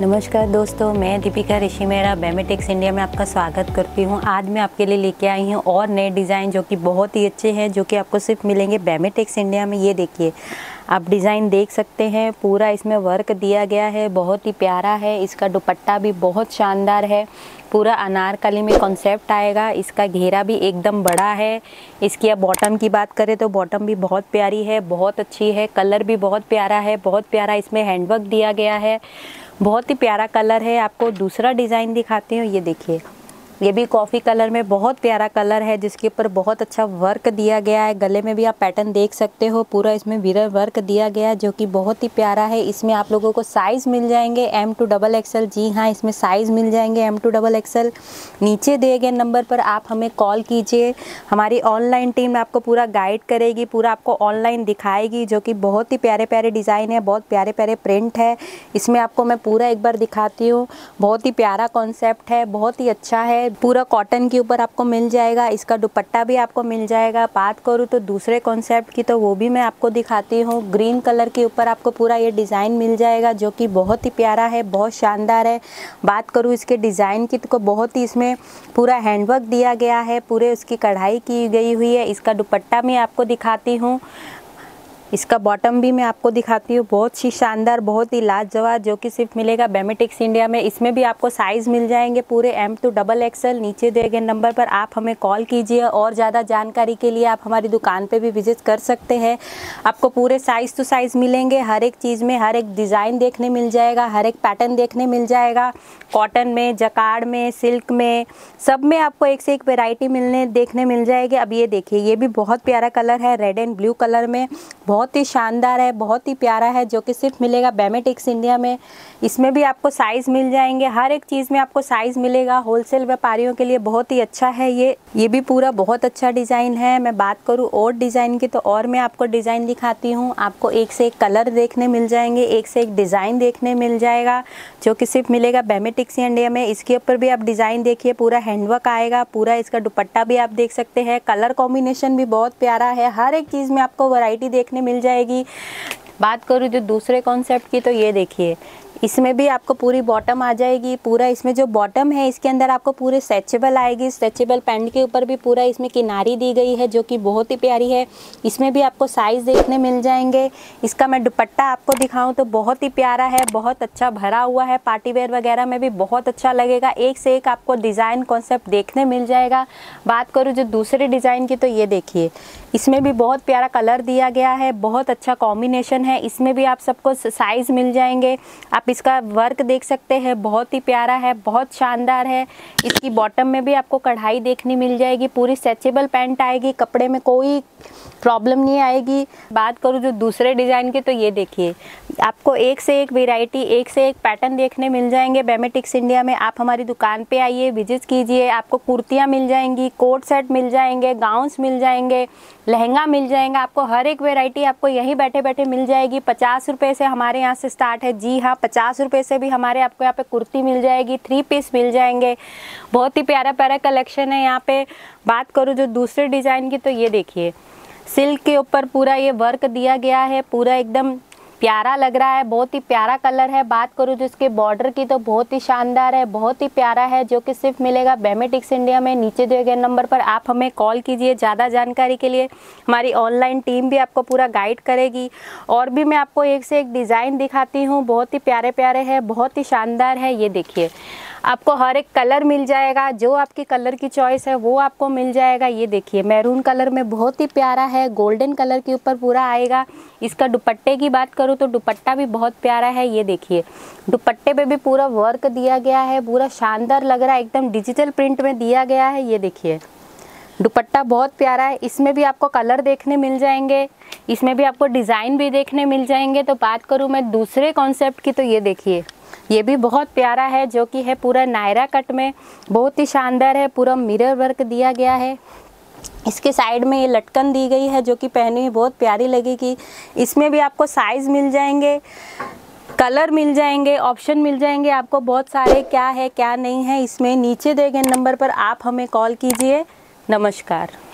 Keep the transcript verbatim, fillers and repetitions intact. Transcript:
नमस्कार दोस्तों, मैं दीपिका ऋषिमेरा बेमिटेक्स इंडिया में आपका स्वागत करती हूं। आज मैं आपके लिए लेके आई हूं और नए डिज़ाइन जो कि बहुत ही अच्छे हैं, जो कि आपको सिर्फ मिलेंगे बेमिटेक्स इंडिया में। ये देखिए, आप डिज़ाइन देख सकते हैं, पूरा इसमें वर्क दिया गया है, बहुत ही प्यारा है। इसका दुपट्टा भी बहुत शानदार है, पूरा अनारकली में कॉन्सेप्ट आएगा। इसका घेरा भी एकदम बड़ा है। इसकी अब बॉटम की बात करें तो बॉटम भी बहुत प्यारी है, बहुत अच्छी है। कलर भी बहुत प्यारा है, बहुत प्यारा इसमें हैंडवर्क दिया गया है, बहुत ही प्यारा कलर है। आपको दूसरा डिज़ाइन दिखाती हूँ। ये देखिए, ये भी कॉफ़ी कलर में बहुत प्यारा कलर है, जिसके ऊपर बहुत अच्छा वर्क दिया गया है। गले में भी आप पैटर्न देख सकते हो, पूरा इसमें विरल वर्क दिया गया है, जो कि बहुत ही प्यारा है। इसमें आप लोगों को साइज़ मिल जाएंगे एम टू डबल एक्सएल। जी हाँ, इसमें साइज़ मिल जाएंगे एम टू डबल एक्सएल। नीचे दिए गए नंबर पर आप हमें कॉल कीजिए। हमारी ऑनलाइन टीम आपको पूरा गाइड करेगी, पूरा आपको ऑनलाइन दिखाएगी, जो कि बहुत ही प्यारे प्यारे डिज़ाइन है, बहुत प्यारे प्यारे प्रिंट है। इसमें आपको मैं पूरा एक बार दिखाती हूँ। बहुत ही प्यारा कॉन्सेप्ट है, बहुत ही अच्छा है। पूरा कॉटन के ऊपर आपको मिल जाएगा। इसका दुपट्टा भी आपको मिल जाएगा। बात करूँ तो दूसरे कॉन्सेप्ट की, तो वो भी मैं आपको दिखाती हूँ। ग्रीन कलर के ऊपर आपको पूरा ये डिज़ाइन मिल जाएगा, जो कि बहुत ही प्यारा है, बहुत शानदार है। बात करूँ इसके डिज़ाइन की तो बहुत ही इसमें पूरा हैंडवर्क दिया गया है, पूरे उसकी कढ़ाई की गई हुई है। इसका दुपट्टा मैं आपको दिखाती हूँ। इसका बॉटम भी मैं आपको दिखाती हूँ। बहुत ही शानदार, बहुत ही लाजवाब, जो कि सिर्फ मिलेगा बेमिटेक्स इंडिया में। इसमें भी आपको साइज़ मिल जाएंगे पूरे एम टू डबल एक्सएल। नीचे दिए गए नंबर पर आप हमें कॉल कीजिए। और ज़्यादा जानकारी के लिए आप हमारी दुकान पे भी विजिट कर सकते हैं। आपको पूरे साइज़ टू साइज़ मिलेंगे, हर एक चीज़ में हर एक डिज़ाइन देखने मिल जाएगा, हर एक पैटर्न देखने मिल जाएगा। कॉटन में, जकार्ड में, सिल्क में, सब में आपको एक से एक वेराइटी मिलने देखने मिल जाएगी। अब ये देखिए, ये भी बहुत प्यारा कलर है, रेड एंड ब्लू कलर में, बहुत ही शानदार है, बहुत ही प्यारा है, जो कि सिर्फ मिलेगा बेमिटेक्स इंडिया में। इसमें भी आपको साइज़ मिल जाएंगे, हर एक चीज़ में आपको साइज़ मिलेगा। होलसेल व्यापारियों के लिए बहुत ही अच्छा है ये। ये भी पूरा बहुत अच्छा डिज़ाइन है। मैं बात करूँ और डिज़ाइन की तो और मैं आपको डिज़ाइन दिखाती हूँ। आपको एक से एक कलर देखने मिल जाएंगे, एक से एक डिज़ाइन देखने मिल जाएगा, जो कि सिर्फ मिलेगा बेमिटेक्स इंडिया में। इसके ऊपर भी आप डिज़ाइन देखिए, पूरा हैंडवर्क आएगा, पूरा इसका दुपट्टा भी आप देख सकते हैं। कलर कॉम्बिनेशन भी बहुत प्यारा है, हर एक चीज़ में आपको वैरायटी देखने मिल जाएगी। बात करूँ जो दूसरे कॉन्सेप्ट की तो ये देखिए, इसमें भी आपको पूरी बॉटम आ जाएगी। पूरा इसमें जो बॉटम है, इसके अंदर आपको पूरे स्ट्रेचेबल आएगी। स्ट्रेचेबल पैंट के ऊपर भी पूरा इसमें किनारी दी गई है, जो कि बहुत ही प्यारी है। इसमें भी आपको साइज़ देखने मिल जाएंगे। इसका मैं दुपट्टा आपको दिखाऊं तो बहुत ही प्यारा है, बहुत अच्छा भरा हुआ है, पार्टी वेयर वगैरह में भी बहुत अच्छा लगेगा। एक से एक आपको डिज़ाइन कॉन्सेप्ट देखने मिल जाएगा। बात करूँ जो दूसरे डिज़ाइन की तो ये देखिए, इसमें भी बहुत प्यारा कलर दिया गया है, बहुत अच्छा कॉम्बिनेशन है। इसमें भी आप सबको साइज़ मिल जाएंगे। आप इसका वर्क देख सकते हैं, बहुत ही प्यारा है, बहुत शानदार है। इसकी बॉटम में भी आपको कढ़ाई देखने मिल जाएगी। पूरी स्ट्रेचेबल पैंट आएगी, कपड़े में कोई प्रॉब्लम नहीं आएगी। बात करूँ जो दूसरे डिज़ाइन की तो ये देखिए, आपको एक से एक वेराइटी, एक से एक पैटर्न देखने मिल जाएंगे बेमिटेक्स इंडिया में। आप हमारी दुकान पे आइए, विजिट कीजिए। आपको कुर्तियाँ मिल जाएंगी, कोट सेट मिल जाएंगे, गाउन्स मिल जाएंगे, लहंगा मिल जाएगा। आपको हर एक वेराइटी आपको यहीं बैठे बैठे मिल जाएगी। पचास रुपये से हमारे यहाँ से स्टार्ट है। जी हाँ, पचास रुपये से भी हमारे आपको यहाँ पे कुर्ती मिल जाएगी, थ्री पीस मिल जाएंगे। बहुत ही प्यारा प्यारा कलेक्शन है यहाँ पे। बात करूँ जो दूसरे डिज़ाइन की तो ये देखिए, सिल्क के ऊपर पूरा ये वर्क दिया गया है, पूरा एकदम प्यारा लग रहा है, बहुत ही प्यारा कलर है। बात करूँ जो इसके बॉर्डर की तो बहुत ही शानदार है, बहुत ही प्यारा है, जो कि सिर्फ मिलेगा बेमिटेक्स इंडिया में। नीचे दिए गए नंबर पर आप हमें कॉल कीजिए। ज़्यादा जानकारी के लिए हमारी ऑनलाइन टीम भी आपको पूरा गाइड करेगी। और भी मैं आपको एक से एक डिज़ाइन दिखाती हूँ, बहुत ही प्यारे प्यारे है, बहुत ही शानदार है। ये देखिए, आपको हर एक कलर मिल जाएगा, जो आपकी कलर की चॉइस है वो आपको मिल जाएगा। ये देखिए, मैरून कलर में बहुत ही प्यारा है, गोल्डन कलर के ऊपर पूरा आएगा। इसका दुपट्टे की बात करूँ तो दुपट्टा भी बहुत प्यारा है। ये देखिए, दुपट्टे पे भी पूरा वर्क दिया गया है, पूरा शानदार लग रहा है, एकदम डिजिटल प्रिंट में दिया गया है। ये देखिए, दुपट्टा बहुत प्यारा है। इसमें भी आपको कलर देखने मिल जाएंगे, इसमें भी आपको डिज़ाइन भी देखने मिल जाएंगे। तो बात करूँ मैं दूसरे कॉन्सेप्ट की तो ये देखिए, ये भी बहुत प्यारा है, जो कि है पूरा नायरा कट में, बहुत ही शानदार है, पूरा मिरर वर्क दिया गया है। इसके साइड में ये लटकन दी गई है, जो कि पहने में बहुत प्यारी लगेगी। इसमें भी आपको साइज़ मिल जाएंगे, कलर मिल जाएंगे, ऑप्शन मिल जाएंगे आपको बहुत सारे, क्या है क्या नहीं है इसमें। नीचे दिए गए नंबर पर आप हमें कॉल कीजिए। नमस्कार।